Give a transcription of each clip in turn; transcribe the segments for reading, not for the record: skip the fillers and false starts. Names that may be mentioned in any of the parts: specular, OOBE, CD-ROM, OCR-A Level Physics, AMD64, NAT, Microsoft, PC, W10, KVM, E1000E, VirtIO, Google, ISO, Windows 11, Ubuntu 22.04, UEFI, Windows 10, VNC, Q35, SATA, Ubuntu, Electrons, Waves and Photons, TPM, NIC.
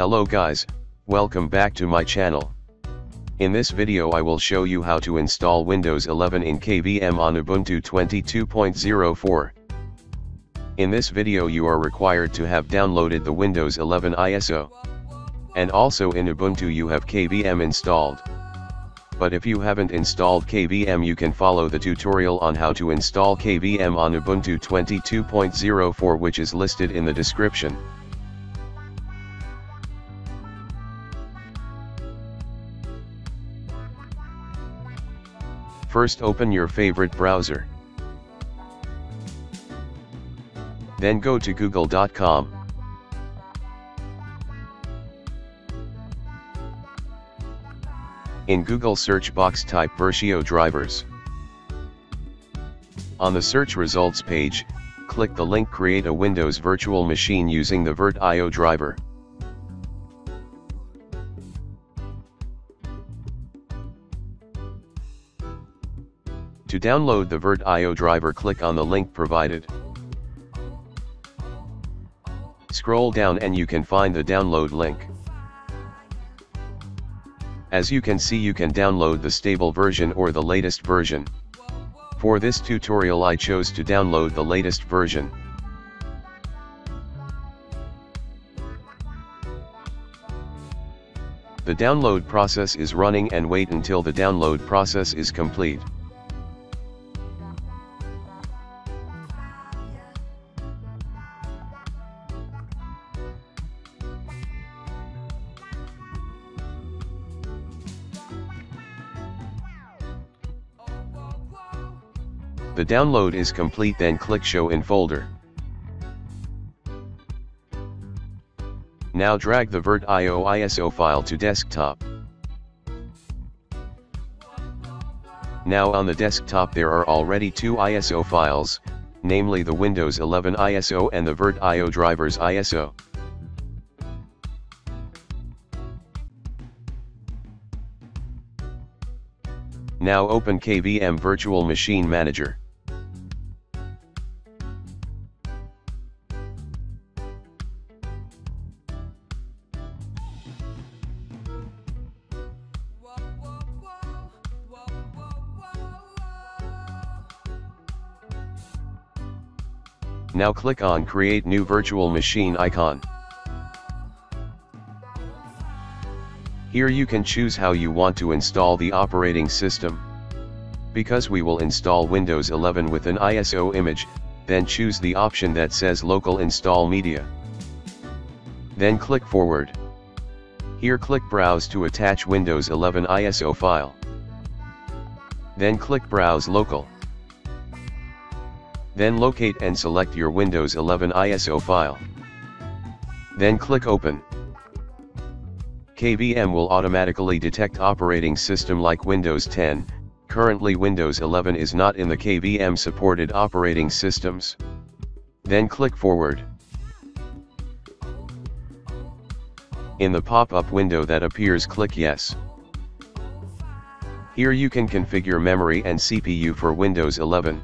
Hello guys, welcome back to my channel. In this video I will show you how to install Windows 11 in KVM on Ubuntu 22.04. In this video you are required to have downloaded the Windows 11 ISO. And also in Ubuntu you have KVM installed. But if you haven't installed KVM you can follow the tutorial on how to install KVM on Ubuntu 22.04 which is listed in the description. First open your favorite browser. Then go to google.com. In Google search box type VirtIO drivers. On the search results page, click the link Create a Windows Virtual Machine using the VirtIO driver. To download the VirtIO driver, click on the link provided. Scroll down and you can find the download link. As you can see you can download the stable version or the latest version. For this tutorial I chose to download the latest version. The download process is running and wait until the download process is complete. The download is complete, then click Show in Folder. Now drag the VirtIO ISO file to desktop. Now on the desktop there are already two ISO files, namely the Windows 11 ISO and the VirtIO drivers ISO. Now open KVM Virtual Machine Manager. Now click on Create New Virtual Machine icon. Here you can choose how you want to install the operating system. Because we will install Windows 11 with an ISO image, then choose the option that says Local Install Media. Then click Forward. Here click Browse to attach Windows 11 ISO file. Then click Browse Local. Then locate and select your Windows 11 ISO file. Then click Open. KVM will automatically detect operating system like Windows 10. Currently Windows 11 is not in the KVM supported operating systems. Then click Forward. In the pop-up window that appears, click Yes. Here you can configure memory and CPU for Windows 11.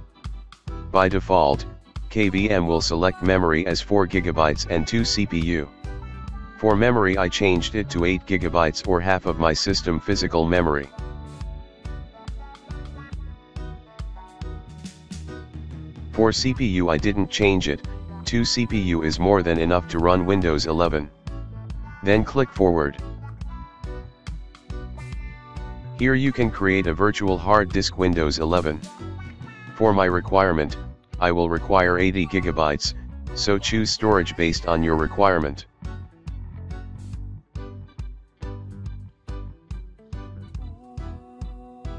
By default, KVM will select memory as 4 GB and 2 CPU. For memory I changed it to 8 GB or half of my system physical memory. For CPU I didn't change it, 2 CPU is more than enough to run Windows 11. Then click Forward. Here you can create a virtual hard disk Windows 11. For my requirement, I will require 80 GB, so choose storage based on your requirement.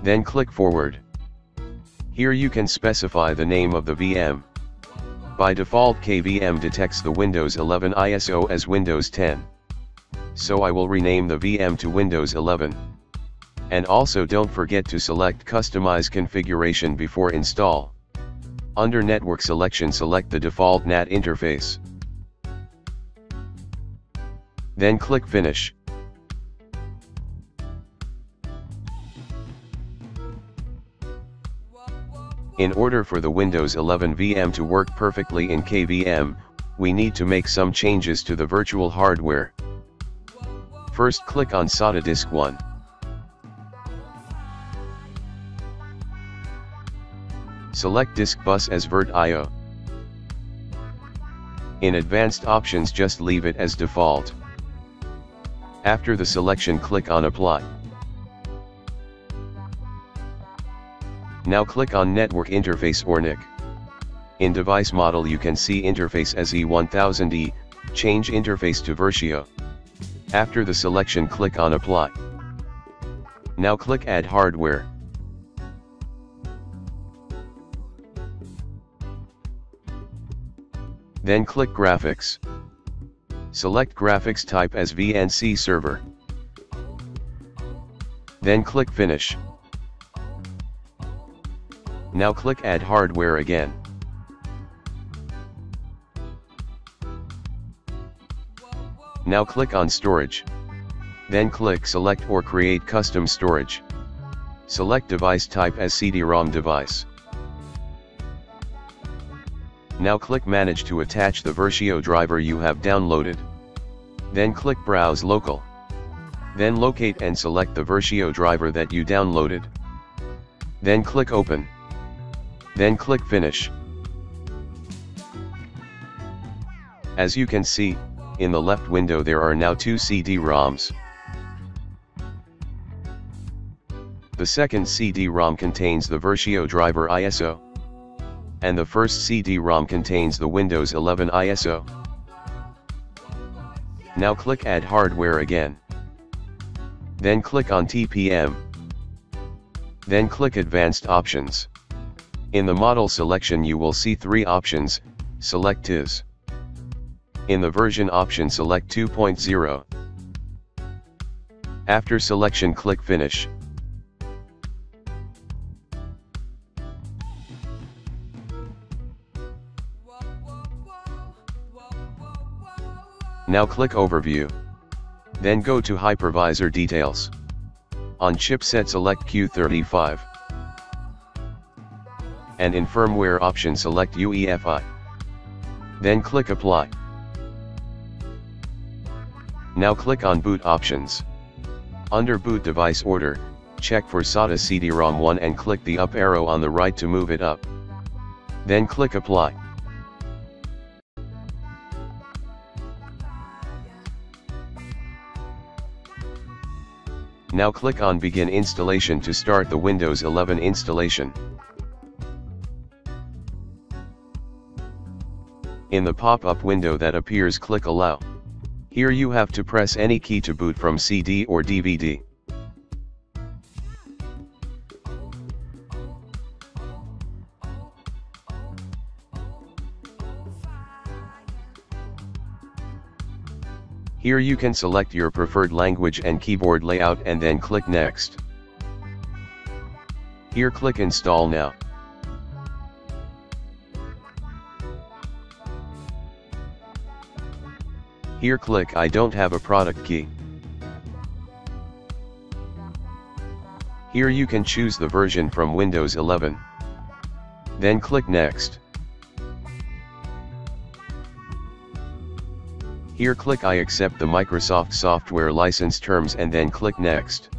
Then click Forward. Here you can specify the name of the VM. By default KVM detects the Windows 11 ISO as Windows 10. So I will rename the VM to Windows 11. And also don't forget to select Customize Configuration before install. Under Network Selection select the default NAT interface. Then click Finish. In order for the Windows 11 VM to work perfectly in KVM, we need to make some changes to the virtual hardware. First click on SATA disk 1. Select disk bus as VirtIO. In advanced options, just leave it as default. After the selection, click on Apply. Now click on Network Interface or NIC. In Device Model you can see interface as E1000E, change interface to VirtIO. After the selection, click on Apply. Now click Add Hardware. Then click Graphics. Select graphics type as VNC server. Then click Finish. Now click Add Hardware again. Now click on Storage. Then click Select or Create Custom Storage. Select device type as CD-ROM device. Now click Manage to attach the VirtIO driver you have downloaded. Then click Browse Local. Then locate and select the VirtIO driver that you downloaded. Then click Open. Then click Finish. As you can see, in the left window there are now two CD-ROMs. The second CD-ROM contains the VirtIO driver ISO. And the first CD-ROM contains the Windows 11 ISO. Now click Add Hardware again. Then click on TPM. Then click Advanced Options. In the model selection you will see three options, select TIS. In the version option select 2.0. After selection click Finish. Now click Overview. Then go to Hypervisor Details. On Chipset select Q35. And in Firmware option select UEFI. Then click Apply. Now click on Boot Options. Under Boot Device Order, check for SATA CD-ROM 1 and click the up arrow on the right to move it up. Then click Apply. Now click on Begin Installation to start the Windows 11 installation. In the pop-up window that appears, click Allow. Here you have to press any key to boot from CD or DVD. Here you can select your preferred language and keyboard layout and then click Next. Here click Install Now. Here click I don't have a product key. Here you can choose the version from Windows 11. Then click Next. Here click I accept the Microsoft software license terms and then click Next.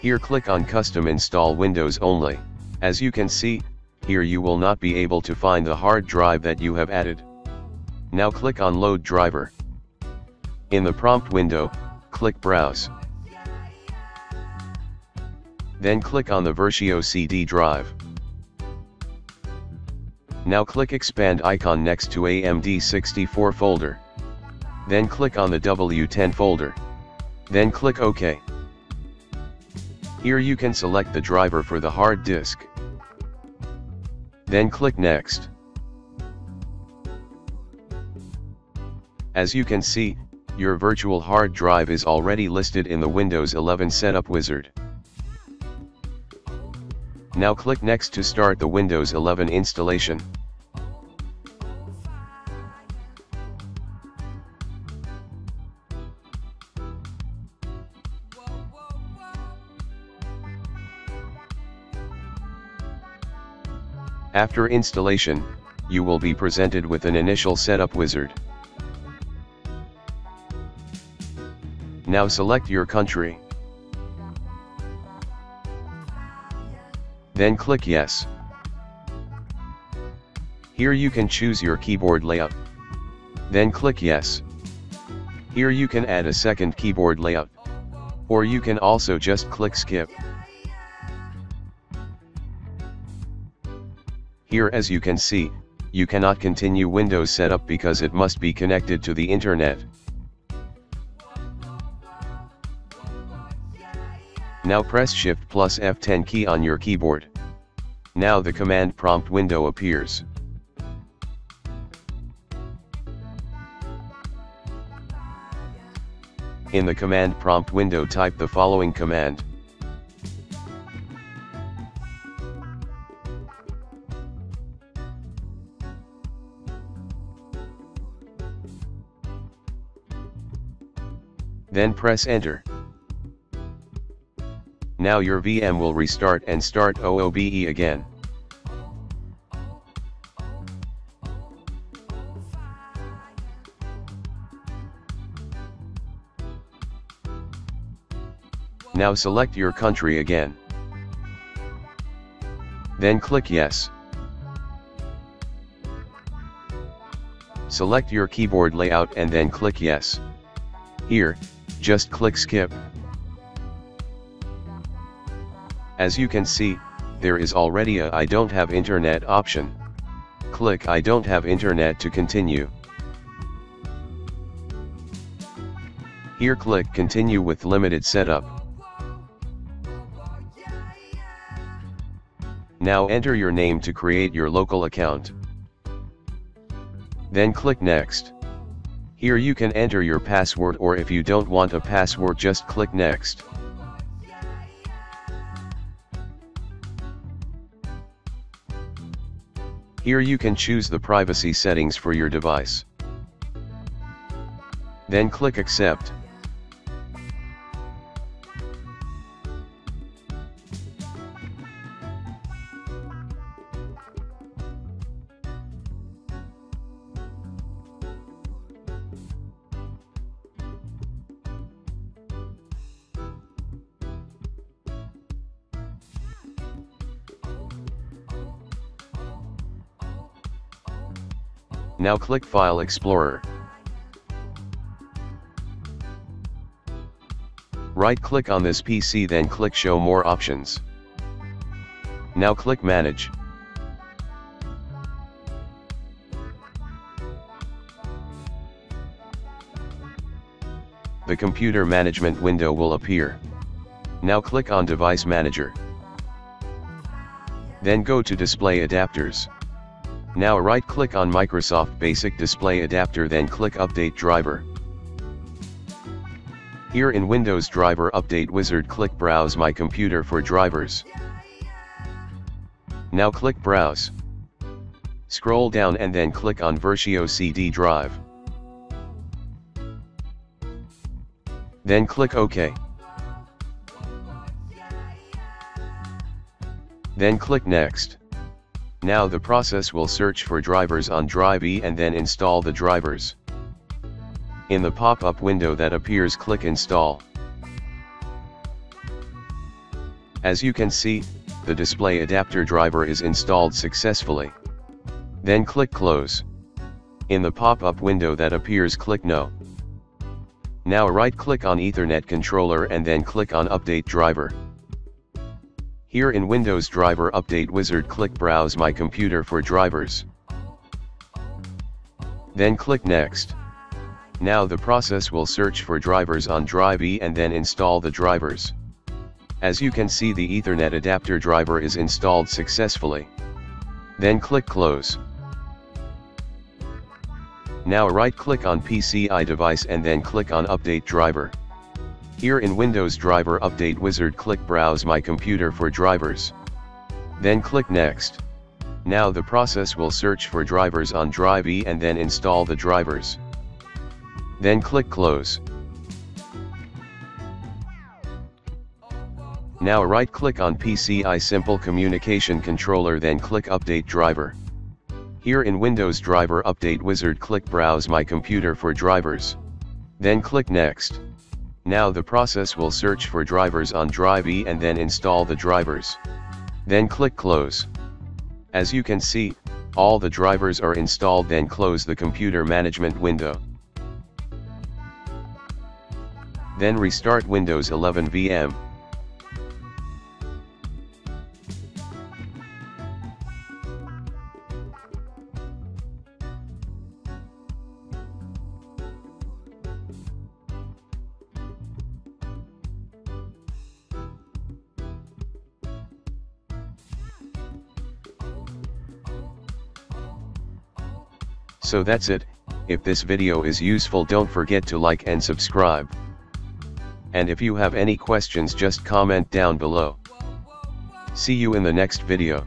Here click on Custom Install Windows Only. As you can see, here you will not be able to find the hard drive that you have added. Now click on Load Driver. In the prompt window, click Browse. Then click on the VirtIO CD drive. Now click Expand icon next to AMD64 folder. Then click on the W10 folder. Then click OK. Here you can select the driver for the hard disk. Then click Next. As you can see, your virtual hard drive is already listed in the Windows 11 Setup Wizard. Now click Next to start the Windows 11 installation. After installation, you will be presented with an initial setup wizard. Now select your country. Then click Yes. Here you can choose your keyboard layout. Then click Yes. Here you can add a second keyboard layout. Or you can also just click Skip. Here, as you can see, you cannot continue Windows setup because it must be connected to the internet. Now press Shift plus F10 key on your keyboard. Now the command prompt window appears. In the command prompt window, type the following command. Then press Enter. Now your VM will restart and start OOBE again. Now select your country again. Then click Yes. Select your keyboard layout and then click Yes. Here, just click Skip. As you can see, there is already a I don't have internet option. Click I don't have internet to continue. Here click Continue with limited setup. Now enter your name to create your local account. Then click Next. Here you can enter your password, or if you don't want a password, just click Next. Here you can choose the privacy settings for your device. Then click Accept. Now click File Explorer. Right-click on this PC, then click Show More Options. Now click Manage. The Computer Management window will appear. Now click on Device Manager. Then go to Display Adapters. Now right-click on Microsoft Basic Display Adapter, then click Update Driver. Here in Windows Driver Update Wizard, click Browse My Computer for Drivers. Now click Browse. Scroll down and then click on VirtIO CD drive. Then click OK. Then click Next. Now the process will search for drivers on drive E and then install the drivers. In the pop-up window that appears, click Install. As you can see, the display adapter driver is installed successfully. Then click Close. In the pop-up window that appears, click No. Now right-click on Ethernet controller and then click on Update Driver. Here in Windows Driver Update Wizard, click Browse My Computer for Drivers. Then click Next. Now the process will search for drivers on drive E and then install the drivers. As you can see, the Ethernet adapter driver is installed successfully. Then click Close. Now right-click on PCI device and then click on Update Driver. Here in Windows Driver Update Wizard, click Browse My Computer for Drivers. Then click Next. Now the process will search for drivers on drive E and then install the drivers. Then click Close. Now right-click on PCI Simple Communication Controller, then click Update Driver. Here in Windows Driver Update Wizard, click Browse My Computer for Drivers. Then click Next. Now the process will search for drivers on drive E and then install the drivers. Then click close. As you can see, all the drivers are installed. Then close the computer management window. Then restart Windows 11 VM. So that's it. If this video is useful, don't forget to like and subscribe. And if you have any questions, just comment down below. See you in the next video.